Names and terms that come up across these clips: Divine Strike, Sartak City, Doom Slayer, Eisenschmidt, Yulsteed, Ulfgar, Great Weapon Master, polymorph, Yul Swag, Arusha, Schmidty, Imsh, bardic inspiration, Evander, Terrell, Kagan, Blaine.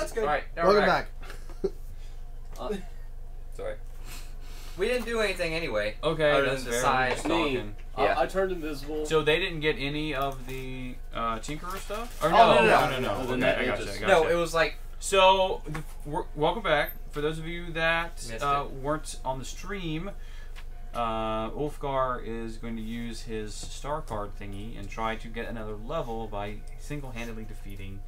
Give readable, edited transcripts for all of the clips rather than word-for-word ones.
that's good. All right, now welcome back. Sorry. We didn't do anything anyway. Okay, other that's than decide. Yeah. I turned invisible. So they didn't get any of the Tinkerer stuff? Or no, no. Okay, I got you. No, it was like... So, welcome back. For those of you that weren't on the stream, Ulfgar is going to use his star card thingy and try to get another level by single-handedly defeating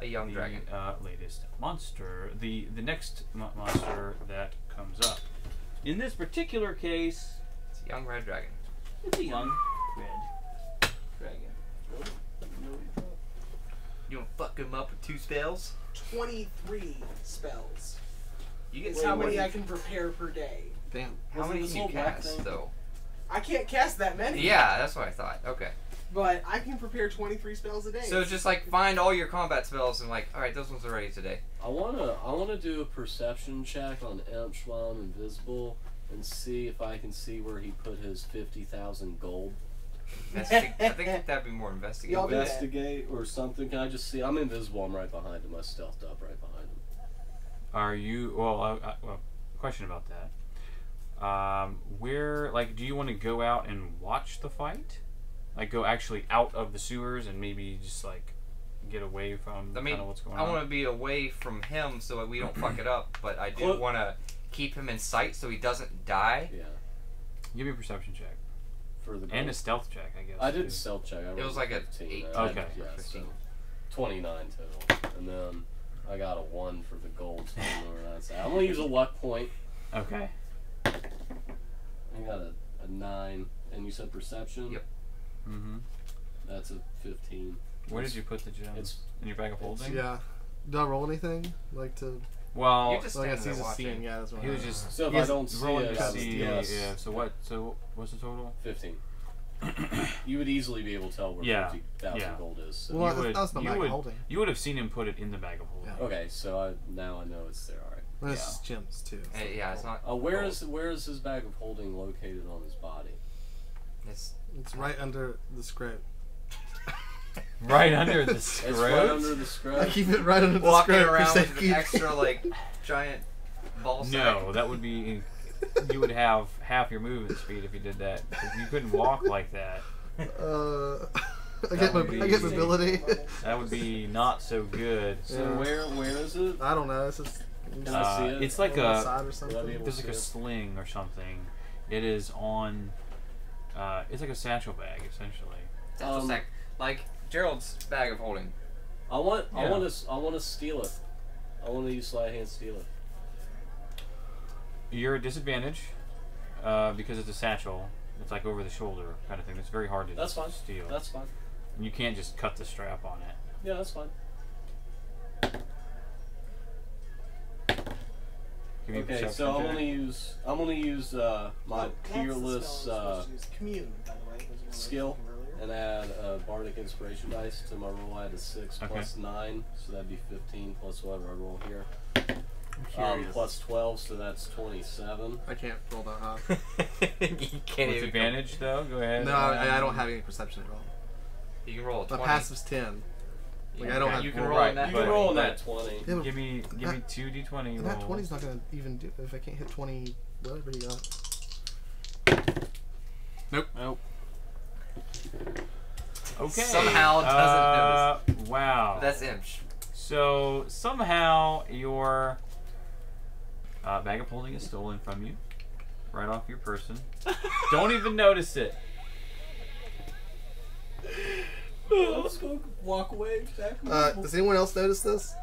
a young dragon. Latest monster. The next monster that comes up. In this particular case, it's a young red dragon. It's a young red dragon. You gonna fuck him up with 2 spells? 23 spells. You get how many I can prepare per day. Damn. How many can you cast, though? I can't cast that many. Yeah, that's what I thought. Okay. But I can prepare 23 spells a day. So just like find all your combat spells and like, all right, those ones are ready today. I wanna do a perception check on Imsh while I'm invisible and see if I can see where he put his 50,000 gold. I think that'd be more investigate. Investigate or something. Can I just see? I'm invisible. I'm right behind him. I stealthed up right behind him. Are you? Well, question about that. Where, like, do you want to go out and watch the fight? Like go actually out of the sewers and maybe just like get away from what's going on. I want to be away from him so that we don't fuck it up, but I do want to keep him in sight so he doesn't die. Yeah. Give me a perception check. For the and a stealth check, I guess. I did a stealth check. It was like a 8. Okay. Yeah, so 29 total. And then I got a 1 for the gold. I'm going to use a luck point. Okay. I got a 9. And you said perception? Yep. Mm-hmm. That's a 15. Where did you put the gem? It's in your bag of holding. Yeah. Do I roll anything? Like to? Well, just like I see the scene. Yeah, that's what. He was just. So if I don't see it, yeah. So what? So what's the total? 15. You would easily be able to tell where 50,000 gold is. So well, that's the bag of holding. You would have seen him put it in the bag of holding. Yeah. Okay, so now I know it's there. All right. Well, it's gems too. So yeah, it's not. Where is his bag of holding located on his body? It's right under the script. Right under the script? It's right under the script. I keep it right under the script. Walking around with an extra, like, giant ball sack. No, that would be... You would have half your movement speed if you did that. You couldn't walk like that. I get mobility. That would be not so good. So where is it? I don't know. Can I see it? It's like a... There's like a sling or something. It is on... it's like a satchel bag, essentially. Satchel sack, like Gerald's bag of holding. I want to steal it. I want to use sleight hand steal it. You're at disadvantage because it's a satchel. It's like over the shoulder kind of thing. It's very hard to steal. That's fine. And you can't just cut the strap on it. Yeah, that's fine. Okay, so I'm gonna use my peerless skill and add bardic inspiration dice to my roll. I had a 6 plus 9, so that'd be 15 plus whatever I roll here. Plus 12, so that's 27. I can't roll that high. You can't. With advantage though, go ahead. No, I don't have any perception at all. You can roll a 20. My passive's 10. Like I don't have. You can roll on that. You can roll on that 20. Yeah, give me 2d20. That 20's not gonna even do if I can't hit 20. Whatever you got. Nope. Okay. Somehow doesn't notice. Wow. That's Imsh. So somehow your bag of holding is stolen from you, right off your person. Don't even notice it. I'll just go walk away. Does anyone else notice this?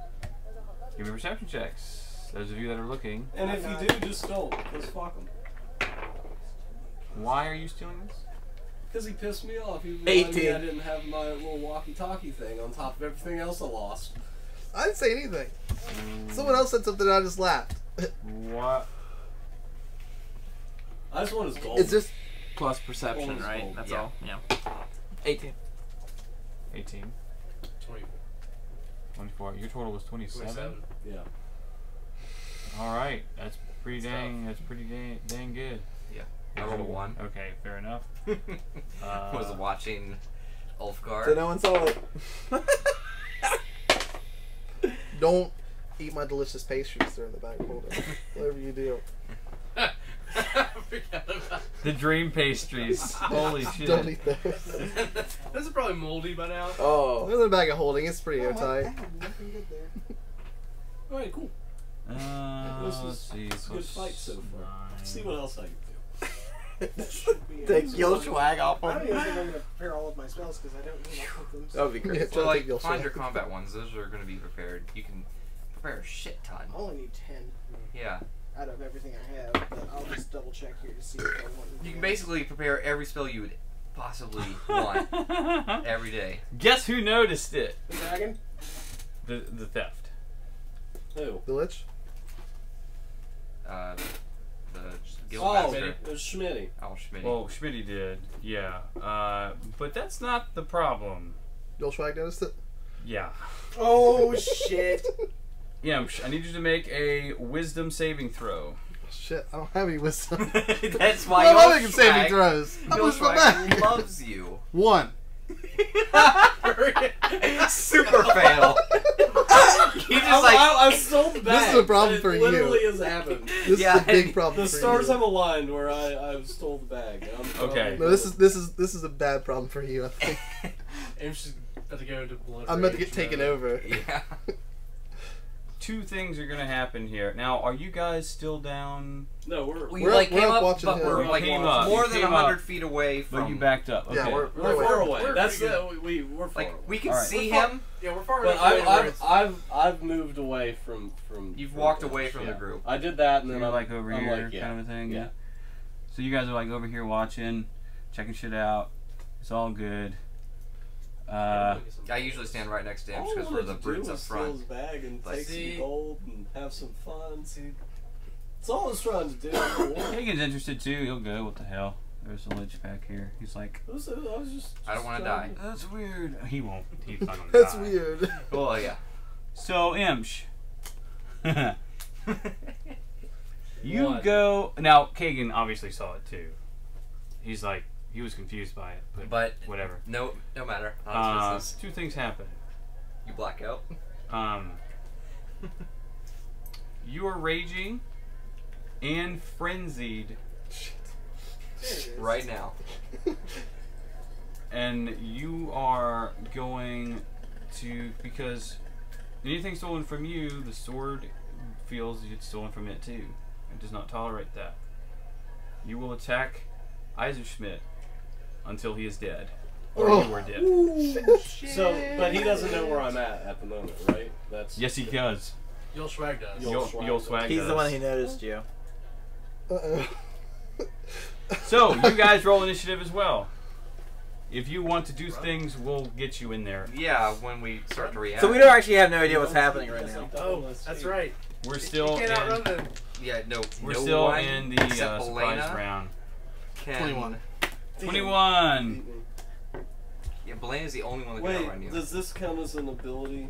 Give me perception checks. Those of you that are looking. And if you do, just stole. Just fuck them. Why are you stealing this? Because he pissed me off. He realized I didn't have my little walkie-talkie thing on top of everything else I lost. I didn't say anything. Someone else said something and I just laughed. What? I just want his gold. It's just plus perception, right? Gold. That's all. Yeah. 18. 18. 24. 24. Your total was 27? 27. Yeah. All right. That's pretty dang. That's pretty dang good. Yeah. I rolled a 1. Okay. Fair enough. Was watching Ulfgar. So no one saw it. Don't Eat my delicious pastries there in the back. Hold on. Whatever you do. Forget about the dream pastries. Holy shit. Don't eat those. This is probably moldy by now. Oh. There's a bag of holding. It's pretty airtight. All right, cool. This was a good fight so far. Let's see what else I can do. Take Yul Swag off of me. I don't even think I'm going to prepare all of my spells because I don't need them. That would be great. Yeah, so like, find your combat ones. Those are going to be prepared. You can prepare a shit ton. I only need 10. Yeah. Out of everything I have, but I'll just double check here to see if I want. You can basically prepare every spell you would possibly want every day. Guess who noticed it? The dragon? The theft. Who? The lich? The guild master. It was Schmidty. Oh, Schmidty. Oh, Schmidty did, yeah. But that's not the problem. Yul Swag noticed it? Yeah. Oh, shit. Yeah, I need you to make a wisdom saving throw. Shit, I don't have any wisdom. That's why you're not making saving throws. He loves you. 1. Super fail. He just like I'm so bad. This is a problem for you. It literally has happened. This is a big problem for you. The stars have aligned where I've stole the bag. Okay. No, this is a bad problem for you, I think. I'm just about to go into blood. I'm about to get taken over. Yeah. 2 things are gonna happen here. Now, are you guys still down? No, we came up more than 100 feet away from. But you backed up. Okay. Yeah, we're far away. We're far away. We can see him. Yeah, we're far away. I've moved away from. You've walked away from the group. I did that, and then I'm like over here, kind of a thing. Yeah. So you guys are like over here watching, checking shit out. It's all good. I usually stand right next to Imsh because we're the brutes up front. His bag and take some gold and have some fun. See, it's all he's trying to do. Kagan's interested too. He'll go. What the hell? There's a lich back here. He's like, I don't want to die. That's weird. He won't. He's not gonna die. That's weird. Well, yeah. So Imsh, you go now. Kagan obviously saw it too. He's like. He was confused by it, but whatever. No matter. 2 things happen. You black out. You are raging and frenzied right now, and you are going to because anything stolen from you, the sword feels it's stolen from it too. It does not tolerate that. You will attack Eisenschmidt. Until he is dead, or you are dead. Ooh, so, but he doesn't know where I'm at the moment, right? That's yes, he does. Yul Swag does. Yul Swag does. He's the one who noticed you. So you guys roll initiative as well. If you want to do things, we'll get you in there. Yeah, when we start to react. So we don't actually have no idea what's happening right now. Oh, that's right. We're still. You can't outrun them. Yeah, no. We're still in the surprise round. 21. 21. Yeah, Blaine is the only one that can outrun you. Does this count as an ability?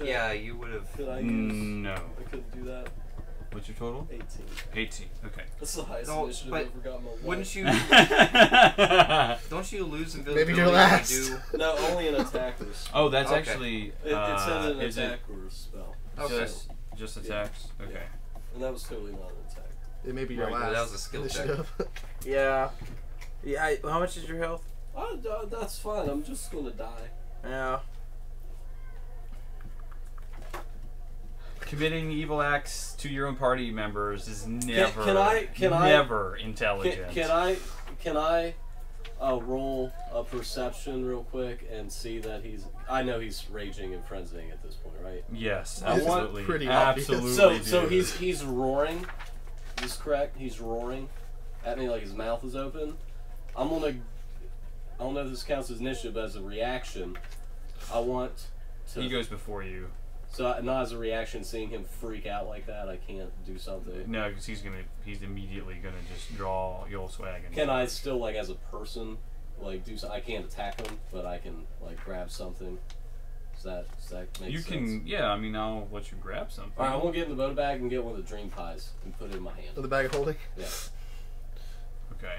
Yeah, you would have. Could I use? No. I couldn't do that. What's your total? 18. 18. Okay. That's the highest initiative I've ever gotten in my life. Wouldn't you? Don't you lose invisibility? Maybe you're last. No, only an attacker's. Oh, that's actually. It says an attack or a spell. Okay. Just attacks. Yeah. Okay. Yeah. And that was totally not an attack. It may be your last. That was a skill check. Yeah. Yeah, how much is your health? Oh, that's fine. I'm just gonna die. Yeah. Committing evil acts to your own party members is never, never intelligent. Can I roll a perception real quick and see that he's? I know he's raging and frenzying at this point, right? Yes, absolutely. Pretty absolutely. So he's roaring. Is this correct? He's roaring at me like his mouth is open. I'm gonna. I don't know if this counts as initiative, but as a reaction, I want to. He goes before you. So not as a reaction, seeing him freak out like that, I can't do something. No, because he's immediately gonna just draw Yul Swag. Can I still like as a person, like do something? I can't attack him, but I can like grab something. Does that make sense? You can, yeah. I mean, I'll let you grab something. All right, I'm gonna get in the boat bag and get one of the dream pies and put it in my hand. With the bag of holding. Yeah. Okay.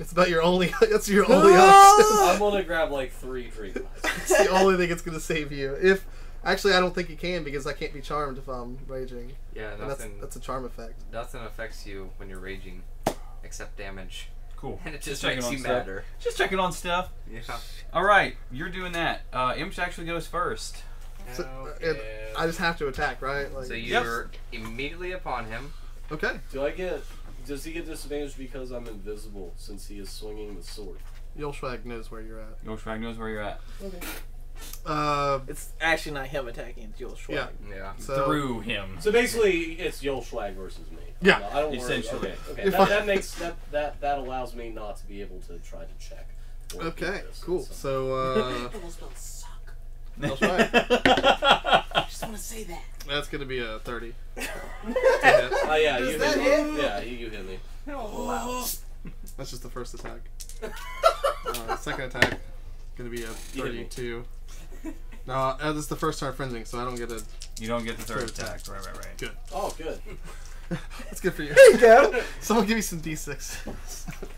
It's about your only. That's your only option. I'm gonna grab like 3 trees. It's the only thing that's gonna save you. If Actually, I don't think you can because I can't be charmed if I'm raging. Yeah, nothing. And that's a charm effect. Nothing affects you when you're raging, except damage. Cool. And it just makes you madder. Just checking on stuff. Yeah. All right, you're doing that. Imsh actually goes first. So, and I just have to attack, right? Like, so you're immediately upon him. Okay. Does he get disadvantage because I'm invisible since he is swinging the sword? Yul Swag knows where you're at. Yul Swag knows where you're at. Okay. It's actually not him attacking, it's Yul Swag. Yeah. So, through him. So basically, it's Yul Swag versus me. Yeah. No, I don't essentially. Worry. Okay. That allows me not to be able to try to check. Okay. Cool. So. Those spells suck. Yul Swag. I just want to say that. That's gonna be a 30. Oh yeah, you hit me. Yeah, you hit me. Oh, wow. That's just the first attack. Second attack. Gonna be a 32. No, this is the first turn fringing, so I don't get a. You don't get the third attack. Right. Good. Oh, good. That's good for you. There you go. Someone give me some d6.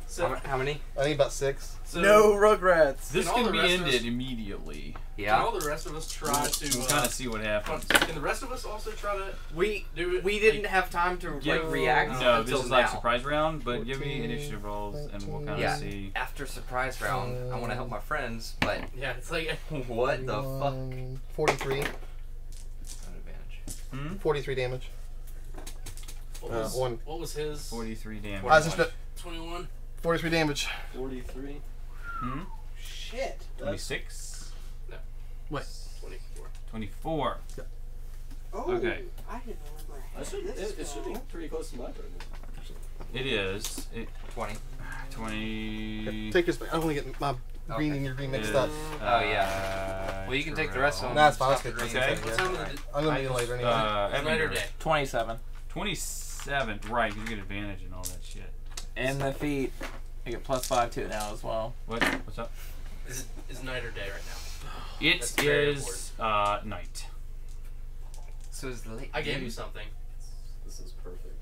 So how many? I think about 6. So no Rugrats. This can be ended immediately. Yeah. Can all the rest of us try to kind of see what happens? Can the rest of us also try to? We do it, we didn't have time to react. No, until this is now. Like surprise round. But 14, give me initiative rolls, and we'll kind of see. After surprise round, I want to help my friends, but yeah, it's like what the fuck? 43. Not advantage. 43 damage. What was his? 43 damage. 21. 43 damage. 43. Hmm? Shit. 26? No. What? 24. 24. Yeah. Oh, okay. I didn't remember. It should be pretty close to my turn. It is. 20. Okay, take this back. I don't want to get my green and your green mixed up. Oh, yeah. Well, you can take the rest of them. No, that's fine. Okay. I'm going to be later anyway. Later day. 27. 27. Right, you get advantage and all that shit. And the feet, I get +5 to it now as well. What's up? It's night or day right now. It is night. So it's late. I gave you something. This is perfect.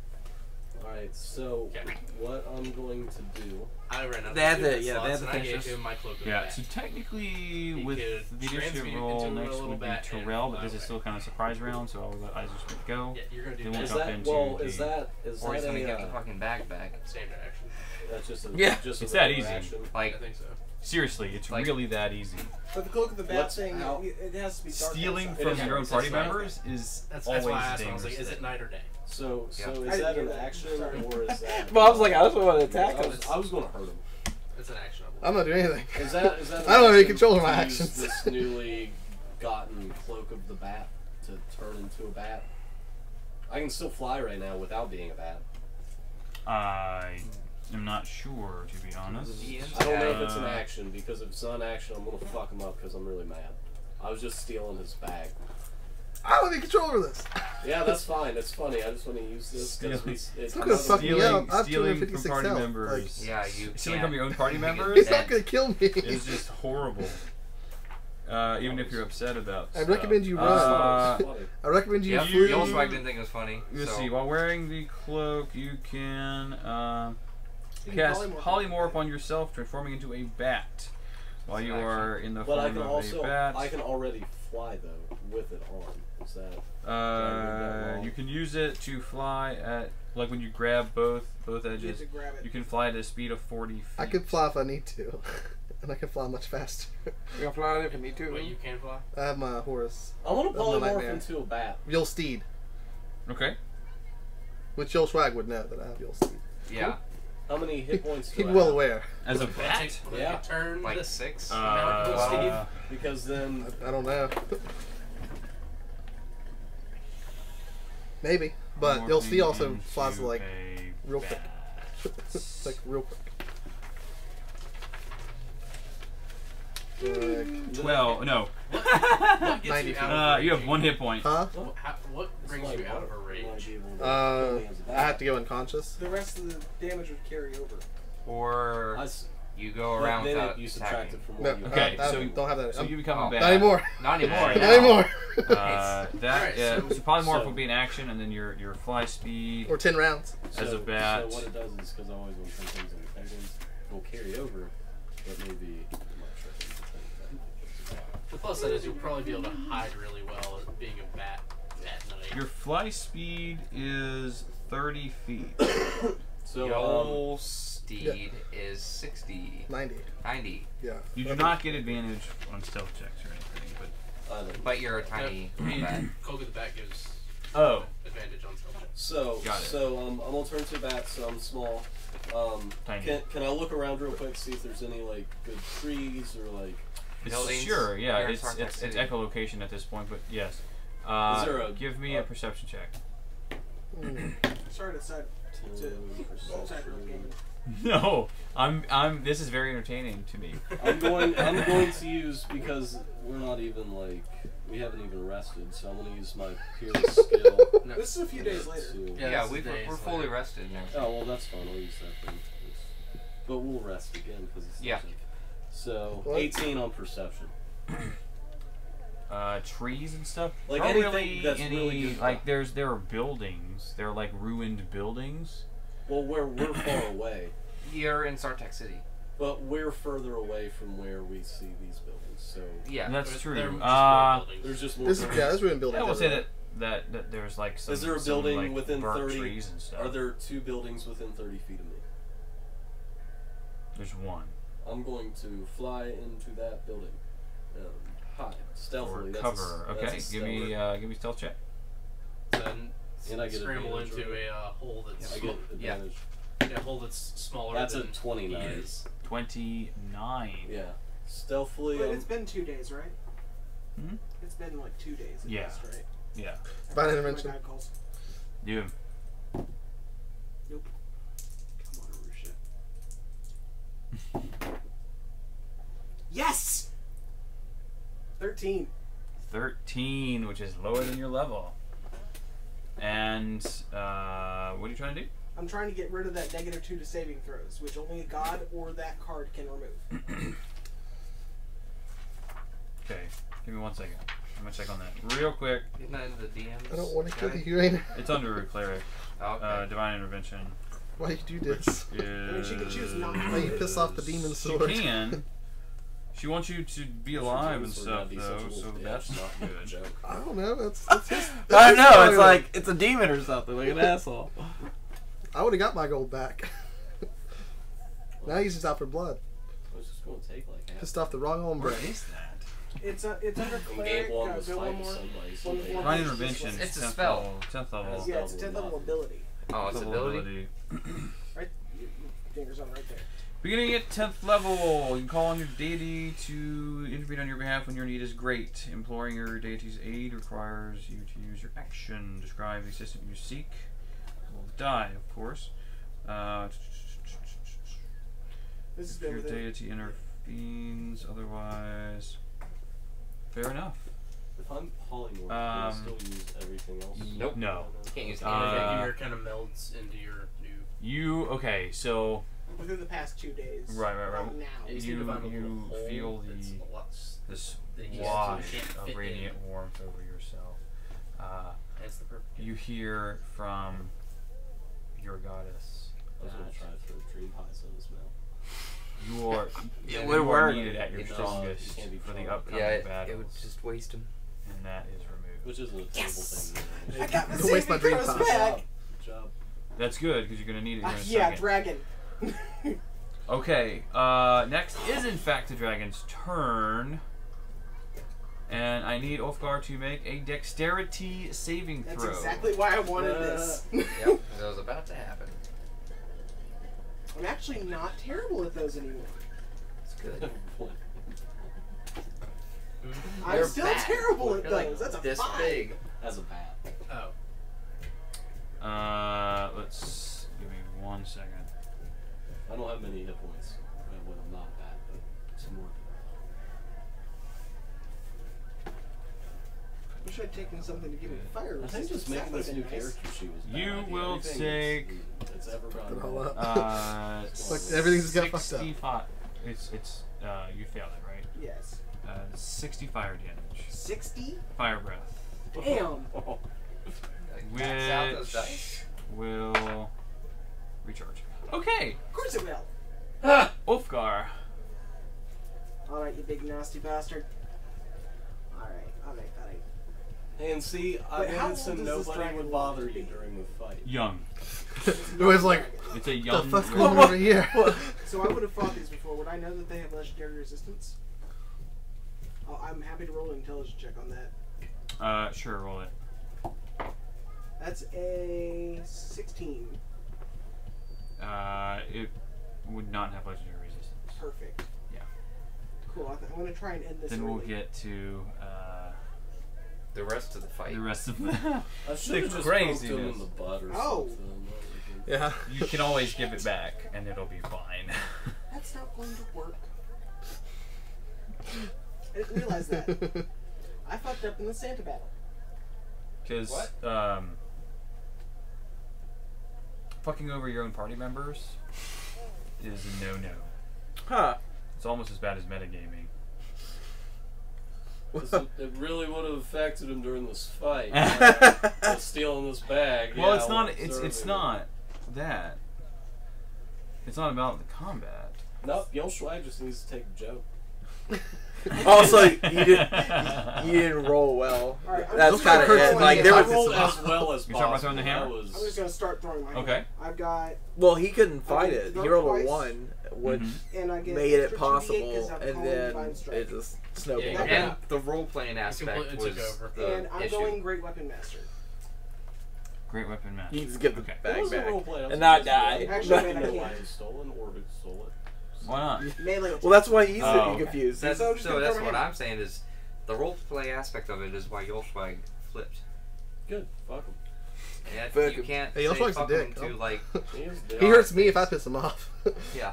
All right, so what I'm going to do? I ran out. They had the gave him my cloak. Yeah. So technically, with the initiative roll next would be Terrell, but this is still kind of a surprise round, so I'll let Eisenschmidt go. Yeah, you're gonna do that. Or he's gonna get the fucking bag back. Same action. That's just it's that easy. Like, I think so. Seriously, it's like, really that easy. But the cloak of the bad thing, it has to be dark. Stealing from your own party members is always dangerous. Is it night or day? So is that an action or is that? Bob's like, I just want to attack him. I was going to hurt him. It's an action. I'm not doing anything. Is that? I don't have any control of my actions. This newly gotten cloak of the bat to turn into a bat. I can still fly right now without being a bat. I'm not sure, to be honest. I don't know if it's an action, because if it's not an action, I'm going to fuck him up because I'm really mad. I was just stealing his bag. I don't have control over this. Yeah, that's fine. That's funny. I just want to use this. It's not going to fuck me up. I have 256 from party members. Like, yeah, you stealing from your own party members? He's not going to kill me. It's just horrible. Even if you're upset about stuff. I recommend you run. I recommend you flee. You also didn't think it was funny. Let's see. While wearing the cloak, you can... cast polymorph on yourself, transforming into a bat. While you are in the form of a bat. I can already fly, though, with it on. Is that... you can use it to fly at... Like, when you grab both edges, you can fly at a speed of 40 feet. I can fly if I need to. And I can fly much faster. You can fly if you need to. Wait, you can fly? I have my horse. I want to polymorph into a bat. Yulsteed. Okay. Which Yul Swag would know that I have Yulsteed. Yeah. Cool. How many hit points do I have? He's well aware. As a bat? Yeah. Turn like the 6? Because then... I don't know. Maybe. But Yulsteed also flies like real quick. It's like real quick. Like 12. No. What gets you out of range? You have 1 hit point. Huh? What brings you out of a range? I have to go unconscious. The rest of the damage would carry over. Or you go around without attacking. Okay, so don't have that. So you become a bat. Not anymore. Not anymore. Not anymore. So polymorph would be an action, and then your fly speed. Or 10 rounds. As a bat. So what it does is, because I always want to things in the will carry over, but maybe... The plus side is you'll probably be able to hide really well bat. Your fly speed is 30 feet. So Yulsteed is 60. 90. 90. Yeah. You do not get advantage on stealth checks or anything, but you're a tiny bat. Koga the bat gives advantage on stealth checks. So I'm gonna turn to bat, so I'm small. Tiny. Can I look around real quick, see if there's any like good trees or like buildings? Sure, yeah. It's echolocation at this point, but yes. Is there a, give me a perception check. Sorry to side. No, I'm. This is very entertaining to me. I'm going to use, because we're not even we haven't even rested, so I'm going to use my peerless skill. No, this is a few days later. We're fully rested now. Oh well, that's fine. I'll use that thing. But we'll rest again because it's So 18 on perception. Trees and stuff. Like anything that's really good. Like there are buildings. There are like ruined buildings. Well, we're far away. You're in Sartak City. But we're further away from where we see these buildings. So yeah, that's true. There's just more buildings. Yeah, there's ruined buildings. I will say that there's like some. Is there a building within 30? Trees and stuff. Are there two buildings within 30 feet of me? There's one. I'm going to fly into that building. Stealthily. Cover. Okay, give me stealth check. Then and I get scramble into a hole that's a hole that's smaller. That's than a 29. 29. Yeah. Stealthily. But it's been 2 days, right? Mm-hmm. It's been like 2 days. At least, right? Yeah. By intervention. You. Nope. Come on, Arusha. Yes. 13. 13, which is lower than your level. And what are you trying to do? I'm trying to get rid of that -2 to saving throws, which only a god or that card can remove. Okay, give me 1 second. I'm gonna check on that real quick. Isn't that into the DMs? I don't want to kill the human. It's under a cleric. Okay. Divine intervention. Why do you do this? I mean, she can choose not. Why you piss off the demon sword? She can. She wants you to be alive and stuff, though, so that's not good. I don't know. That's just, I don't know. It's like it's a demon or something, like an asshole. I would have got my gold back. Now he's just out for blood. What's this going to take? Like pissed off the wrong hombre. What is that? It's under cleric. Divine intervention. It's a spell. 10th level. Yeah, it's a 10th level ability. Oh, it's ability. Right, fingers on right there. Beginning at 10th level, you can call on your deity to intervene on your behalf when your need is great. Imploring your deity's aid requires you to use your action. Describe the assistant you seek. Will die, of course. If your deity intervenes, otherwise. Fair enough. If I'm polymorph, can I still use everything else? Nope. No. Can't use anything. Your kind of melds into your new. Okay, so. Within the past 2 days. Right. Now. You feel this wash of radiant warmth over yourself. That's the perfect. You hear from your goddess. I was going to try to throw dream pies on his mouth. You are. It would work. Needed at your strongest for the upcoming battle. It would just waste him. And that is removed. Which is a terrible thing. I got to waste my dream pies. Good job. That's good because you're going to need it. Yeah, dragon. Okay, next is in fact the dragon's turn. And I need Ulfgar to make a dexterity saving throw. That's exactly why I wanted this. Yep, that was about to happen. I'm actually not terrible at those anymore. That's good. I'm still terrible at those. That's a this big as a bat. Oh. Let's give me 1 second. I don't have many hit points. Well, I'm not bad, but some more. I wish I'd taken something to give me fire. I think just making this new character she was. You will take. It's ever gone. Everything's got fucked up. 65. It's you failed it, right? Yes. 60 fire damage. 60. Fire breath. Damn. Which will recharge. Okay. Of course it will. Ulfgar. All right, you big nasty bastard. All right, all right, all right. And see, I noticed so nobody would bother you during the fight. Young. It was like, it's a young. The fuck's going over here? So I would have fought these before. Would I know that they have legendary resistance? I'm happy to roll an intelligence check on that. Sure, roll it. That's a 16. It would not have legendary resistance. Perfect. Yeah. Cool. I'm going to try and end this. Then early. We'll get to the rest of the fight. The rest of the craziness. Oh. Yeah. You can always give it back, and it'll be fine. That's not going to work. I didn't realize that. I fucked up in the Santa battle. Because, fucking over your own party members is a no-no. Huh. It's almost as bad as metagaming. It really would have affected him during this fight. Stealing this bag. Well, yeah, it's not. It's not that. It's not about the combat. Nope. Yul Swag just needs to take a joke. Also, you didn't roll well. Right, that's kind of it. Like there was rolled as well as possible. You're talking about throwing the hammer. I'm just gonna start throwing my hammer. Okay. I've got. Well, he couldn't fight it. He rolled a 1, which made it possible, and then it just snowballed. Yeah, and the role playing aspect was over. And I'm going Great Weapon Master. Great Weapon Master. You just give the bag back and not die. Actually, I can't. Stolen or stole it. Why not? Well, that's why he's getting confused. That's, so that's what I'm saying is the role play aspect of it is why Yul Swag flipped. Good. Fuck him. Yeah, you can't Yul Swag's a dick. To, like, he hurts me if I piss him off. Yeah.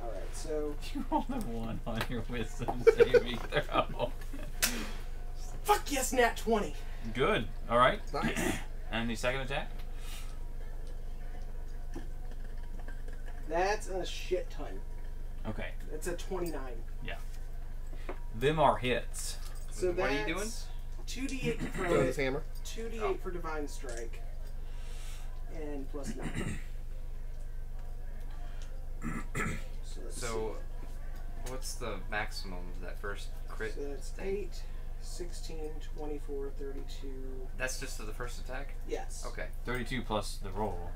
Alright, so... You rolled a 1 on your wisdom saving throw. Fuck yes, nat 20. Good. Alright. Nice. And the second attack? That's a shit ton. Okay. That's a 29. Yeah. Them are hits. So what are you doing? 2d8 for this hammer. 2d8 for Divine Strike. And plus 9. so what's the maximum of that first crit? So that's thing? 8, 16, 24, 32. That's just to the first attack? Yes. Okay. 32 plus the roll.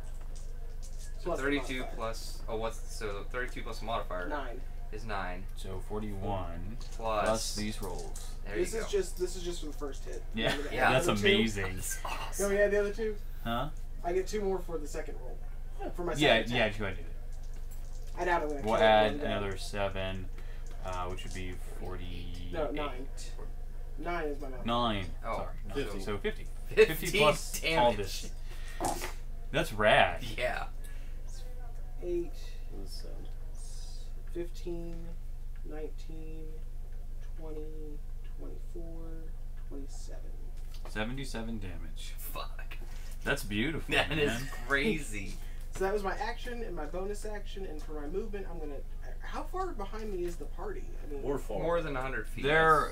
So plus 32 plus so 32 plus a modifier 9 is 9. So 41 plus these rolls. There you go. This is just for the first hit. Yeah, that's amazing. That's awesome. You want me to add the other 2? Huh? I get 2 more for the second roll. For my second attack. Yeah, go ahead. I doubt it. We'll add another 7, which would be 40. No, 9. 9 is my number. 9. Oh, sorry. 50. So 50. 50 plus damage. All this. That's rad. Yeah. 8, 15, 19, 20, 24, 27. 77 damage. Fuck. That's beautiful. That is crazy. So that was my action and my bonus action, and for my movement, I'm gonna. How far behind me is the party? I mean, more than 100 feet. They're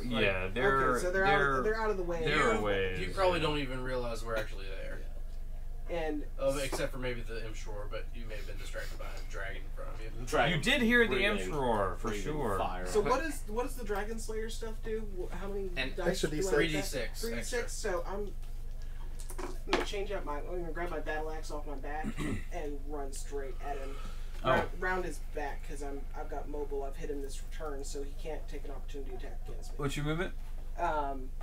they're okay, so they're out of the way. You probably don't even realize we're actually there. And except for maybe the Imsh roar, but you may have been distracted by a dragon in front of you. You did hear the Imsh roar for sure. Fire. So what does the Dragon Slayer stuff do? How many dice? 3d6. 3d6. So I'm gonna change out my. I'm gonna grab my battle axe off my back and run straight at him. Round his back because I've got mobile. I've hit him this turn, so he can't take an opportunity attack against me. What's your movement?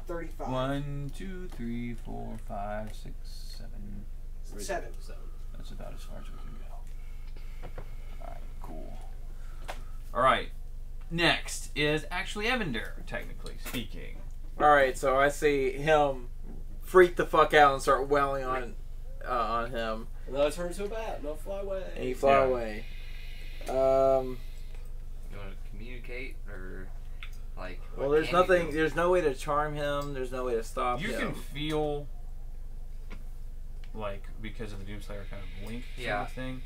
35. 1, 2, 3, 4, 5, 6, 7. 7. That's about as far as we can go. Alright, cool. Alright, next is actually Evander, technically speaking. Alright, so I see him freak the fuck out and start wailing on him. And then I turn to a bat, and I'll fly away. And you fly away. You want to communicate, or... like? Well, there's nothing, there's no way to charm him, there's no way to stop him. You can feel... like because of the Doom Slayer kind of link sort of thing,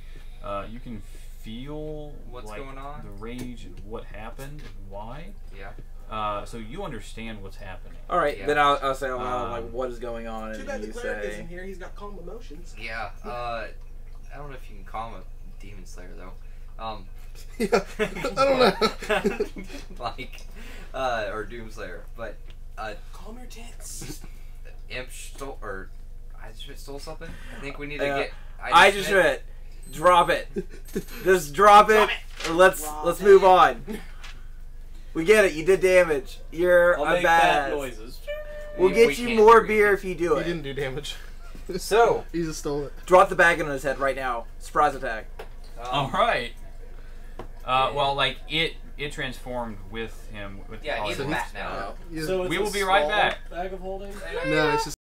you can feel what's going on, the rage and what happened, and why. Yeah. So you understand what's happening. All right. Yeah. Then I'll say aloud like what is going on. Too bad the cleric isn't here. He's got calm emotions. Yeah. I don't know if you can calm a demon slayer though. I don't know. Like or Doom Slayer, but Calm your tits. Imsh stole, or Eisenschmidt stole something? I think we need to get Eisenschmidt. Drop it. Just drop it. Or let's move on. We get it. You did damage. You're a bad noises. We'll get you more beer if you do it. He didn't do damage. So he just stole it. Drop the bag on his head right now. Surprise attack. All right. Well, like it transformed with him. With he's a bat now. So we will be right back. Bag of holding. No, it's just.